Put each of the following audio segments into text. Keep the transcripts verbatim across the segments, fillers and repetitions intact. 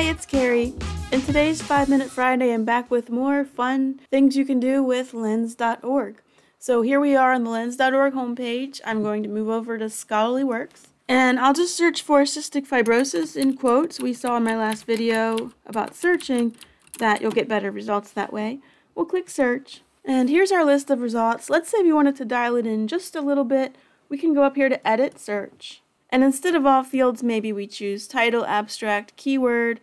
Hi, it's Carrie. In today's five minute Friday, I'm back with more fun things you can do with Lens dot org. So here we are on the Lens dot org homepage. I'm going to move over to Scholarly Works, and I'll just search for cystic fibrosis in quotes. We saw in my last video about searching that you'll get better results that way. We'll click search, and here's our list of results. Let's say we wanted to dial it in just a little bit. We can go up here to Edit Search. And instead of all fields, maybe we choose title, abstract, keyword,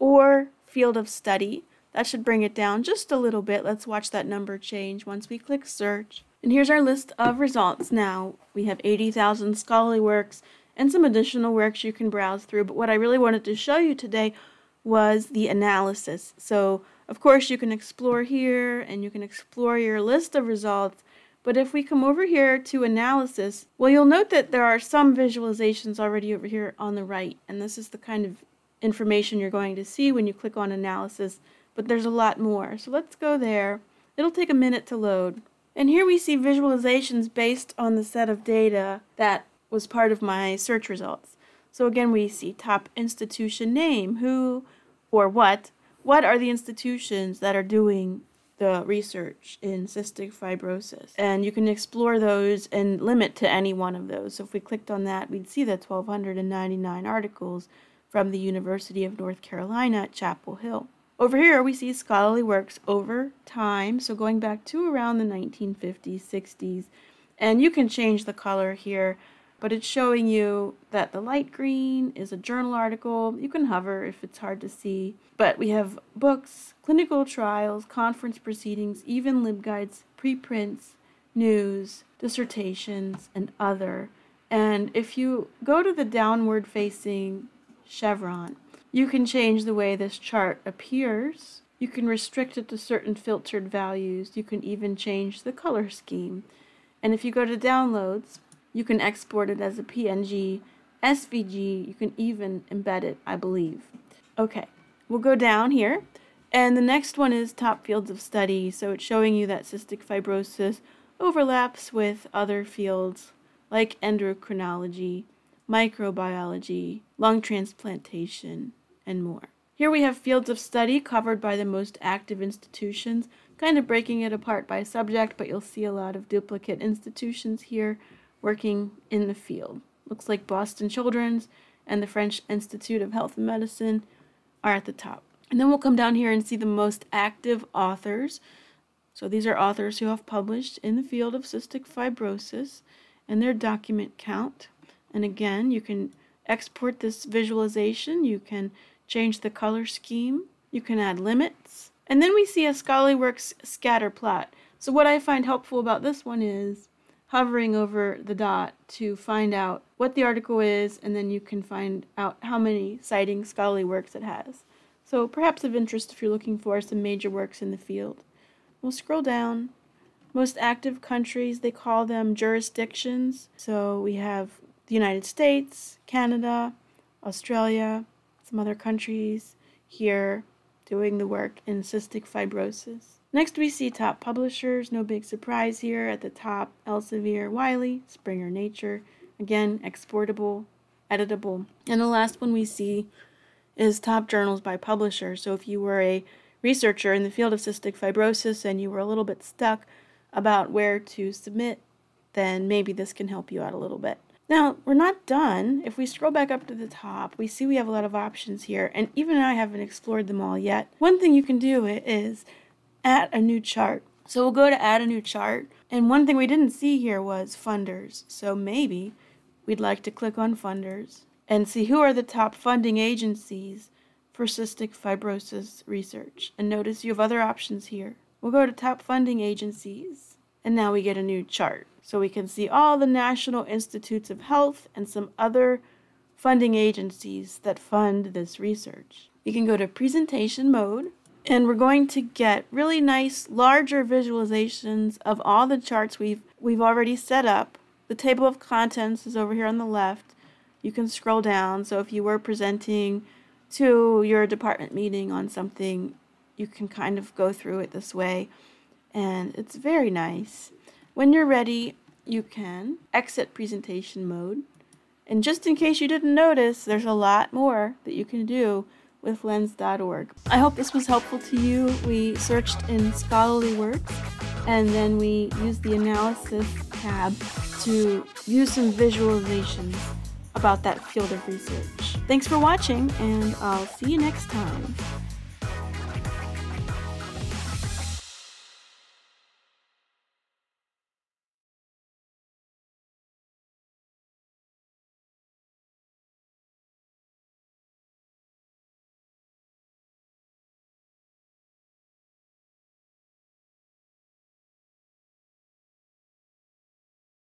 or field of study. That should bring it down just a little bit. Let's watch that number change once we click search. And here's our list of results now. We have eighty thousand scholarly works and some additional works you can browse through. But what I really wanted to show you today was the analysis. So, of course, you can explore here and you can explore your list of results. But if we come over here to analysis, well, you'll note that there are some visualizations already over here on the right, and this is the kind of information you're going to see when you click on analysis, but there's a lot more. So let's go there. It'll take a minute to load. And here we see visualizations based on the set of data that was part of my search results. So again, we see top institution name, who or what, what are the institutions that are doing the research in cystic fibrosis. And you can explore those and limit to any one of those. So if we clicked on that, we'd see the one thousand two hundred ninety-nine articles from the University of North Carolina at Chapel Hill. Over here, we see scholarly works over time. So going back to around the nineteen fifties, sixties. And you can change the color here, but it's showing you that the light green is a journal article. You can hover if it's hard to see. But we have books, clinical trials, conference proceedings, even LibGuides, preprints, news, dissertations, and other. And if you go to the downward-facing chevron, you can change the way this chart appears. You can restrict it to certain filtered values. You can even change the color scheme. And if you go to downloads, you can export it as a P N G, S V G, you can even embed it, I believe. Okay, we'll go down here, and the next one is top fields of study, so it's showing you that cystic fibrosis overlaps with other fields like endocrinology, microbiology, lung transplantation, and more. Here we have fields of study covered by the most active institutions, kind of breaking it apart by subject, but you'll see a lot of duplicate institutions here working in the field. Looks like Boston Children's and the French Institute of Health and Medicine are at the top. And then we'll come down here and see the most active authors. So these are authors who have published in the field of cystic fibrosis and their document count. And again, you can export this visualization, you can change the color scheme, you can add limits. And then we see a scholarly works scatter plot. So what I find helpful about this one is hovering over the dot to find out what the article is, and then you can find out how many citing scholarly works it has. So perhaps of interest if you're looking for some major works in the field. We'll scroll down. Most active countries, they call them jurisdictions. So we have the United States, Canada, Australia, some other countries here doing the work in cystic fibrosis. Next we see top publishers, no big surprise here at the top, Elsevier-Wiley, Springer-Nature, again exportable, editable. And the last one we see is top journals by publisher. So if you were a researcher in the field of cystic fibrosis and you were a little bit stuck about where to submit, then maybe this can help you out a little bit. Now, we're not done. If we scroll back up to the top, we see we have a lot of options here, and even I haven't explored them all yet. One thing you can do is add a new chart. So we'll go to add a new chart, and one thing we didn't see here was funders. So maybe we'd like to click on funders and see who are the top funding agencies for cystic fibrosis research. And notice you have other options here. We'll go to top funding agencies, and now we get a new chart. So we can see all the National Institutes of Health and some other funding agencies that fund this research. You can go to presentation mode, and we're going to get really nice, larger visualizations of all the charts we've, we've already set up. The table of contents is over here on the left. You can scroll down. So if you were presenting to your department meeting on something, you can kind of go through it this way. And it's very nice. When you're ready, you can exit presentation mode. And just in case you didn't notice, there's a lot more that you can do with Lens dot org. I hope this was helpful to you. We searched in scholarly works, and then we used the analysis tab to use some visualizations about that field of research. Thanks for watching, and I'll see you next time.